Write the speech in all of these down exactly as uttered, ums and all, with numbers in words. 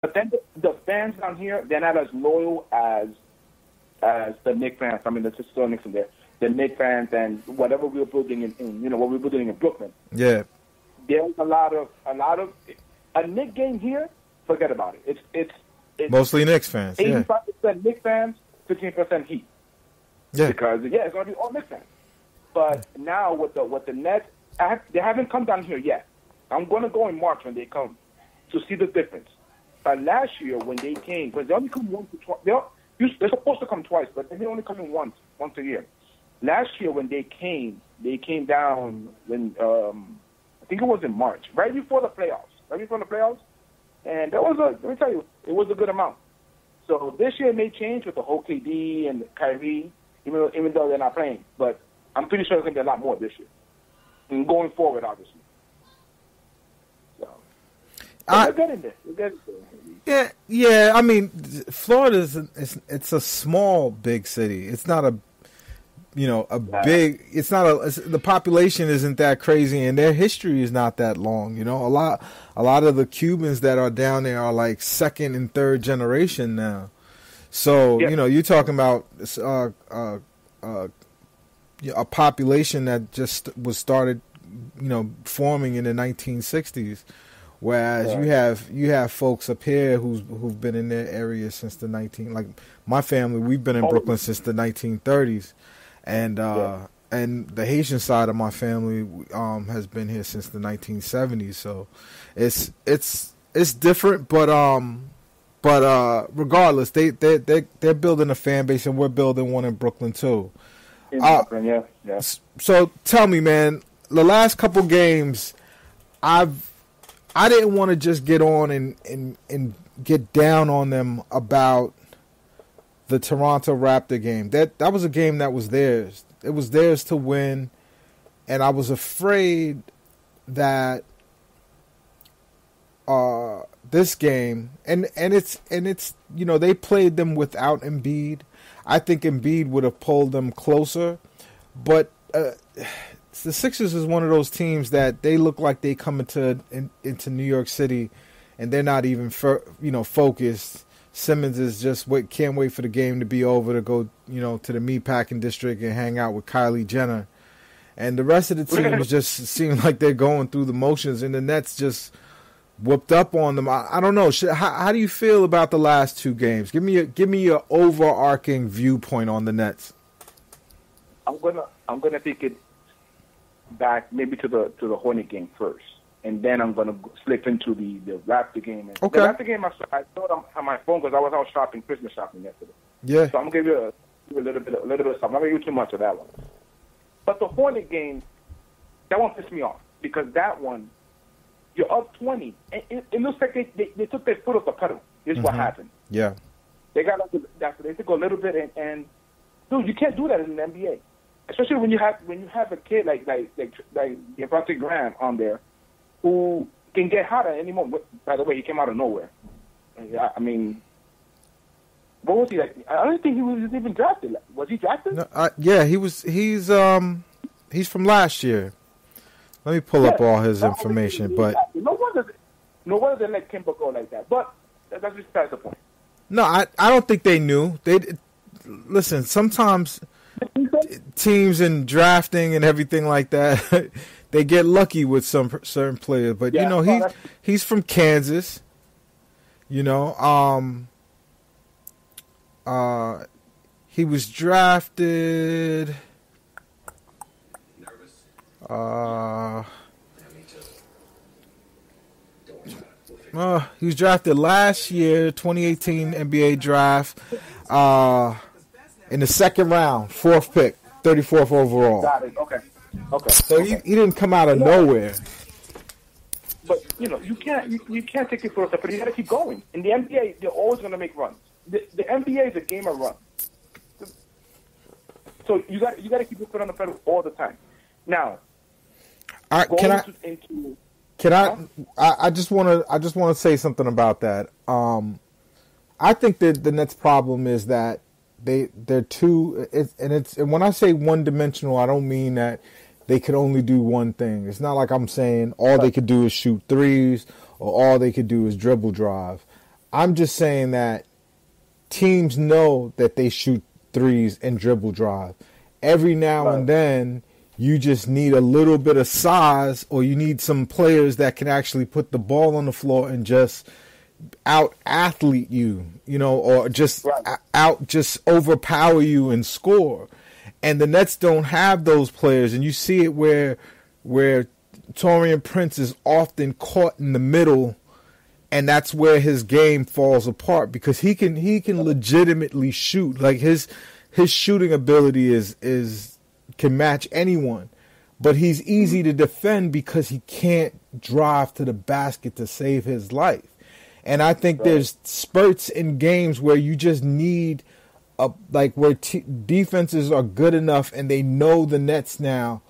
But then the, the fans down here, they're not as loyal as as the Knicks fans. I mean, there's still Knicks in there. The Knicks fans and whatever we were building in, in, you know, what we were building in Brooklyn. Yeah. There's a lot of a lot of a Knicks game here. Forget about it. It's it's, it's mostly Knicks fans. Eighty-five yeah. percent Knicks fans, fifteen percent Heat. Yeah. Because yeah, it's gonna be all Knicks fans. But yeah. now with the with the Nets, I have, they haven't come down here yet. I'm gonna go in March when they come to see the difference. Uh, last year when they came, because they only come once or twice. They don't, they're supposed to come twice, but they only come in once, once a year. Last year when they came, they came down when um, I think it was in March, right before the playoffs, right before the playoffs, and that was a. Let me tell you, it was a good amount. So this year it may change with the whole K D and Kyrie, even though, even though they're not playing, but I'm pretty sure it's gonna be a lot more this year, and going forward, obviously. I, yeah, yeah. I mean, Florida is it's, it's a small big city. It's not a, you know, a nah. big. It's not a. It's, the population isn't that crazy, and their history is not that long. You know, a lot, a lot of the Cubans that are down there are like second and third generation now. So yeah. you know, you're talking about uh, uh, uh, a population that just was started, you know, forming in the nineteen sixties. Whereas right. you have you have folks up here who's who've been in their area since the nineteen like my family, we've been in Brooklyn since the nineteen thirties, and uh, yeah. and the Haitian side of my family um, has been here since the nineteen seventies. So it's it's it's different, but um, but uh, regardless, they they they they're building a fan base, and we're building one in Brooklyn too. In uh, Brooklyn, yeah, yeah. So tell me, man, the last couple games, I've. I didn't want to just get on and, and, and get down on them about the Toronto Raptor game. That that was a game that was theirs. It was theirs to win, and I was afraid that uh, this game and and it's and it's you know they played them without Embiid. I think Embiid would have pulled them closer, but. Uh, The Sixers is one of those teams that they look like they come into in, into New York City, and they're not even for, you know focused. Simmons is just wait, can't wait for the game to be over to go you know to the meatpacking district and hang out with Kylie Jenner, and the rest of the team just seem like they're going through the motions, and the Nets just whooped up on them. I, I don't know. Should, how, how do you feel about the last two games? Give me a, give me your overarching viewpoint on the Nets. I'm gonna I'm gonna think it. back maybe to the to the Hornet game first, and then I'm gonna slip into the the Raptor game. And okay. The Raptor game I I saw it on, on my phone because I was out shopping, Christmas shopping yesterday. Yeah. So I'm gonna give you a, a little bit a little bit of something. I'm not gonna give you too much of that one. But the Hornet game, that one pissed me off because that one, you're up twenty, and it, it looks like they, they they took their foot off the pedal. This is mm-hmm. what happened. Yeah. They got up to, that's they took a little bit, and, and dude, you can't do that in the N B A. Especially when you have when you have a kid like like like like DeAndre Graham on there, who can get hot at any moment. By the way, he came out of nowhere. I mean, what was he like? I don't think he was even drafted. Was he drafted? No, I, yeah, he was. He's um, he's from last year. Let me pull yeah, up all his information. But drafted. no wonder, no wonder they let Kimber go like that. But that's just past the point. No, I I don't think they knew. They listen sometimes. Teams and drafting and everything like that, they get lucky with some certain players. But yeah, you know, he he's from Kansas. You know, um, uh, he was drafted. Uh, uh, he was drafted last year, twenty eighteen N B A draft. Uh. In the second round, fourth pick, thirty-fourth overall. Got it. Okay. Okay. So okay. He, he didn't come out of you know, nowhere. But you know, you can't you, you can't take it for a step, but you got to keep going. In the N B A, they're always going to make runs. The, the N B A is a game of runs. So you got you got to keep your foot on the pedal all the time. Now, I, can I? To, into, can I, I? I just want to I just want to say something about that. Um, I think that the Nets' problem is that. They they're too it, and it's and when I say one dimensional, I don't mean that they could only do one thing. It's not like I'm saying all they could do is shoot threes or all they could do is dribble drive. I'm just saying that teams know that they shoot threes and dribble drive. Every now right. and then, you just need a little bit of size, or you need some players that can actually put the ball on the floor and just out-athlete you, you know, or just right. out, just overpower you and score. And the Nets don't have those players, and you see it where where Taurean Prince is often caught in the middle, and that's where his game falls apart, because he can he can legitimately shoot. Like his his shooting ability is is can match anyone, but he's easy to defend because he can't drive to the basket to save his life. And I think right. there's spurts in games where you just need a, like where t defenses are good enough, and they know the Nets now.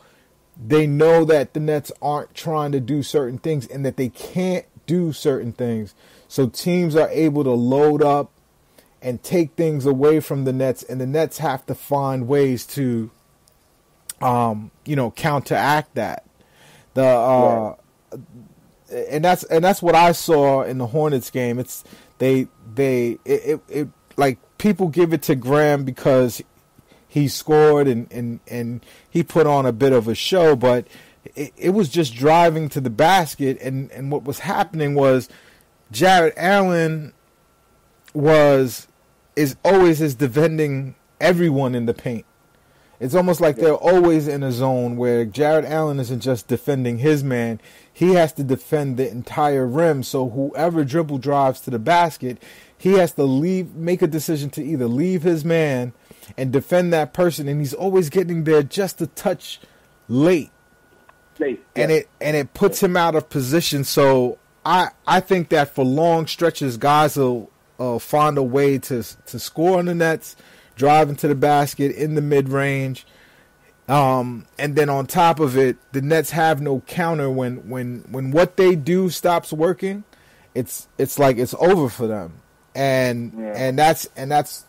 They know that the Nets aren't trying to do certain things and that they can't do certain things. So teams are able to load up and take things away from the Nets, and the Nets have to find ways to, um, you know, counteract that. The uh, yeah. and that's and that's what I saw in the Hornets game. It's they they it it, it like people give it to Graham because he scored and, and, and he put on a bit of a show, but it, it was just driving to the basket. And, and what was happening was Jared Allen was is always is defending everyone in the paint. It's almost like they're always in a zone where Jared Allen isn't just defending his man. He has to defend the entire rim. So whoever dribble drives to the basket, he has to leave, make a decision to either leave his man and defend that person, and he's always getting there just a touch late, late, yeah. and it and it puts yeah. him out of position. So I I think that for long stretches, guys will uh, find a way to to score on the Nets, drive into the basket in the mid range, um, and then on top of it, the Nets have no counter when when when what they do stops working. It's it's like it's over for them. And yeah. and that's and that's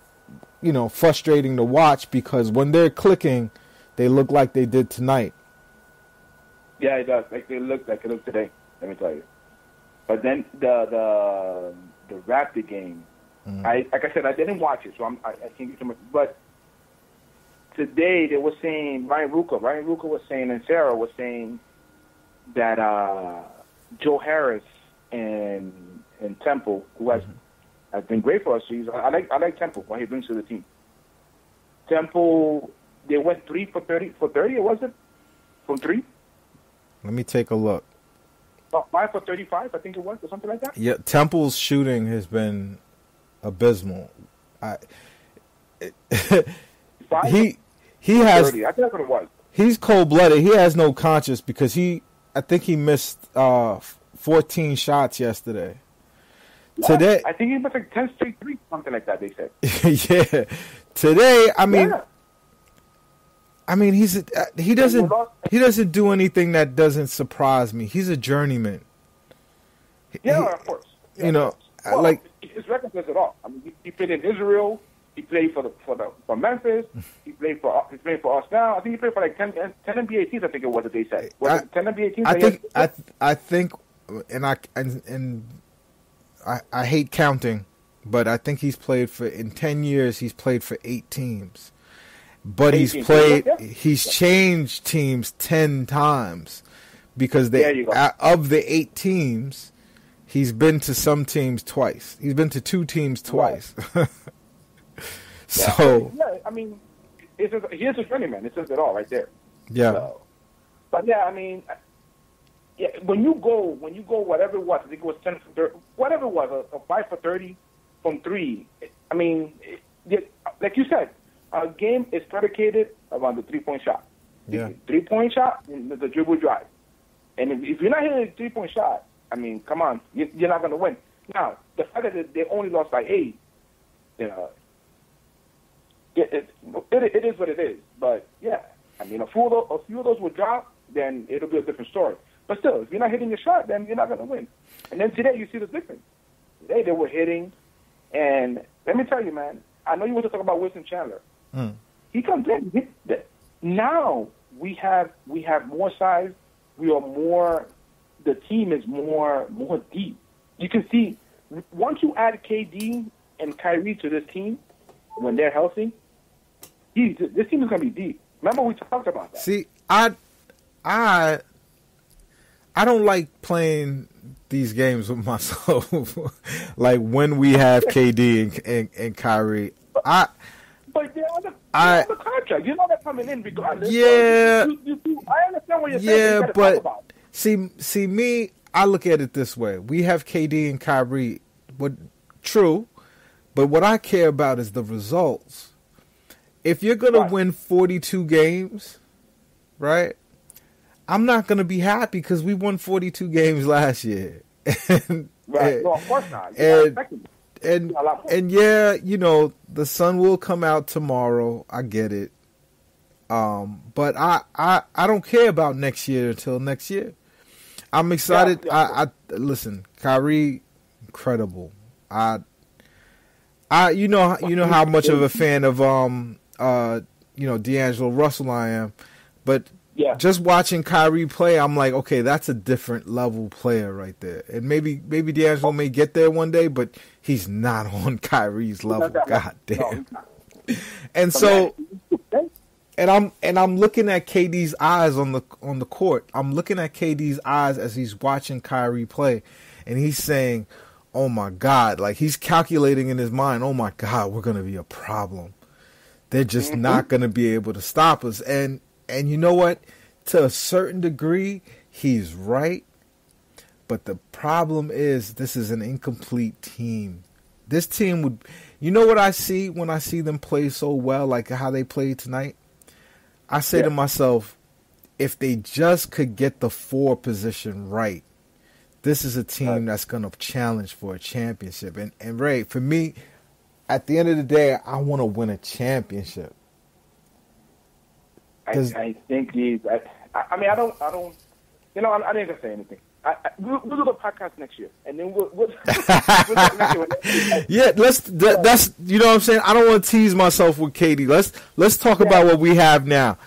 you know frustrating to watch, because when they're clicking, they look like they did tonight. Yeah, it does. Like they look like it looked today. Let me tell you. But then the the the Raptor game, mm-hmm. I like I said, I didn't watch it, so I'm, I, I can't get too much. But today they were saying Ryan Ruka, Ryan Ruka was saying, and Sarah was saying that uh, Joe Harris and and Temple, who has mm-hmm. has been great for us. I like I like Temple, what he brings to the team. Temple, they went three for thirty for thirty. It wasn't from three. Let me take a look. About five for thirty-five, I think it was, or something like that. Yeah, Temple's shooting has been abysmal. I it, he he has. thirty. I think that's what it was. He's cold-blooded. He has no conscience, because he I think he missed uh, fourteen shots yesterday. Today, I think he was like ten straight three, something like that. They said, "Yeah." Today, I mean, yeah. I mean, he's a, he doesn't he doesn't do anything that doesn't surprise me. He's a journeyman. Yeah, he, of course. Yeah, you know, course. Well, like his record says it all. I mean, he, he played in Israel. He played for the for the for Memphis. He played for he played for us now. I think he played for like ten, ten N B A teams. I think it was that they said was I, it ten N B A teams. I think I th I think and I and. and I, I hate counting, but I think he's played for, in ten years, he's played for eight teams. But he's played, he's changed teams ten times, because they of the eight teams, he's been to some teams twice. He's been to two teams twice. Right. So. Yeah, I mean, it's a, he's a journeyman. It says it all right there. Yeah. So, but yeah, I mean... Yeah, when you go, when you go, whatever it was, I think it was ten for thirty, whatever it was, a, a five for thirty from three. I mean, it, like you said, our game is predicated around the three-point shot. Yeah. Three-point shot, and the dribble drive. And if, if you're not hitting a three-point shot, I mean, come on, you, you're not going to win. Now, the fact that they only lost by eight, you know, it, it, it, it is what it is. But yeah, I mean, a few of those, a few of those will drop, then it'll be a different story. But still, if you're not hitting your shot, then you're not going to win. And then today, you see the difference. Today, they were hitting. And let me tell you, man, I know you want to talk about Wilson Chandler. Mm. He comes in. He, now we have we have more size. We are more, the team is more more deep. You can see once you add K D and Kyrie to this team, when they're healthy, geez, this team is going to be deep. Remember we talked about that. See, I, I, I don't like playing these games with myself. Like when we have K D and and, and Kyrie, I. But they're on the, I, they're on the contract. You know they're coming in regardless. Yeah. So you, you, you, I understand what you're saying. Yeah, you but about it. see, see me. I look at it this way: we have K D and Kyrie. What true, but what I care about is the results. If you're gonna right. win forty-two games, right? I'm not gonna be happy because we won forty-two games last year. and, right? And, no, of course not. You're and not and, and yeah, you know the sun will come out tomorrow. I get it, um, but I, I I don't care about next year until next year. I'm excited. Yeah, yeah. I, I listen, Kyrie, incredible. I, I, you know, you know how much of a fan of um, uh, you know, D'Angelo Russell I am, but yeah, just watching Kyrie play, I'm like, okay, that's a different level player right there. And maybe, maybe D'Angelo may get there one day, but he's not on Kyrie's level. God damn. And so, and I'm and I'm looking at K D's eyes on the on the court. I'm looking at K D's eyes as he's watching Kyrie play, and he's saying, "Oh my God!" Like he's calculating in his mind, "Oh my God, we're gonna be a problem. They're just mm-hmm. not gonna be able to stop us." And and you know what? To a certain degree, he's right. But the problem is, this is an incomplete team. This team would, you know, what I see when I see them play so well, like how they played tonight. I say yeah. to myself, if they just could get the four position right, this is a team right. that's going to challenge for a championship. And, and Ray, for me, at the end of the day, I want to win a championship. I, I think these. I, I mean, I don't. I don't. You know, I, I didn't gonna say anything. I, I, we'll, we'll do the podcast next year, and then we'll. we'll, we'll yeah, let's. That, that's you know what I'm saying. I don't want to tease myself with K D. Let's let's talk yeah. about what we have now.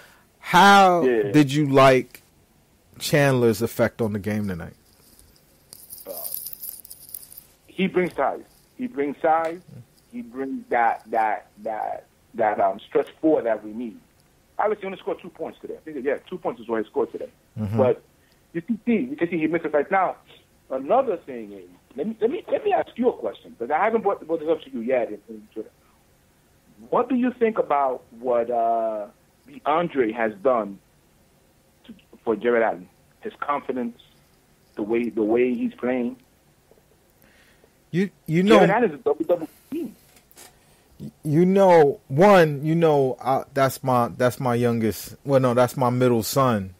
How yeah. did you like Chandler's effect on the game tonight? Uh, he brings size. He brings size. He brings that that that that um stretch four that we need. Obviously, he only scored two points today. I think yeah, two points is what he scored today, mm-hmm. but. You can see, you can see he misses right now. Another thing is, let me let me let me ask you a question because I haven't brought, brought this up to you yet. In, in Twitter. What do you think about what uh, DeAndre has done to, for Jared Allen? His confidence, the way the way he's playing. You you know Jared Allen is a double double team. You know, one, you know uh, that's my that's my youngest. Well, no, that's my middle son,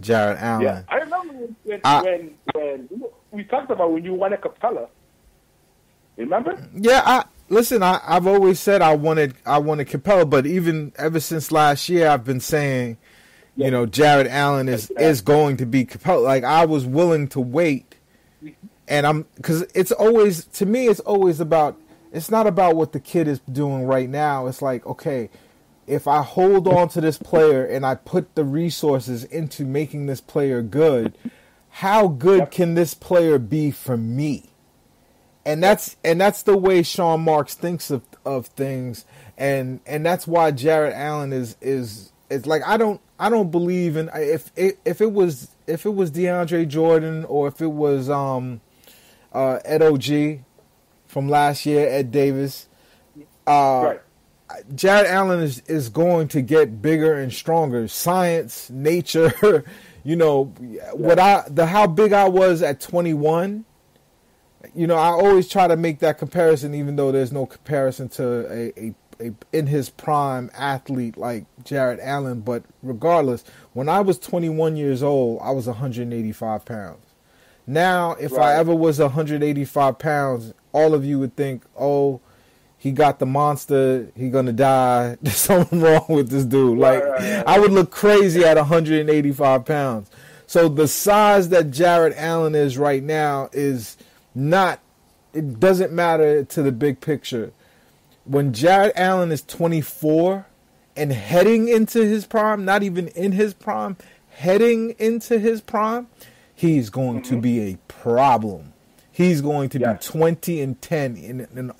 Jared Allen. Yeah, I remember when, I, when when we talked about when you won a Capella. Remember? Yeah, I listen. I I've always said I wanted I wanted Capella, but even ever since last year, I've been saying, yeah. you know, Jared Allen is exactly. is going to be Capella. Like I was willing to wait, and I'm because it's always to me, it's always about it's not about what the kid is doing right now. It's like okay. If I hold on to this player and I put the resources into making this player good, how good yep. can this player be for me? And that's and that's the way Sean Marks thinks of, of things, and and that's why Jared Allen is is it's like I don't I don't believe in if it if it was if it was DeAndre Jordan or if it was um uh Ed O G from last year, Ed Davis, uh right. Jared Allen is, is going to get bigger and stronger. Science, nature, you know, yeah. what I the how big I was at twenty-one. You know, I always try to make that comparison, even though there's no comparison to a, a, a in his prime athlete like Jared Allen. But regardless, when I was twenty-one years old, I was one hundred eighty-five pounds. Now, if right. I ever was one hundred eighty-five pounds, all of you would think, oh. He got the monster. He gonna die. There's something wrong with this dude. Like right, right, right. I would look crazy at one hundred eighty-five pounds. So the size that Jared Allen is right now is not. It doesn't matter to the big picture. When Jared Allen is twenty-four and heading into his prime, not even in his prime, heading into his prime, he's going mm-hmm. to be a problem. he's going to yeah. be twenty and ten in, in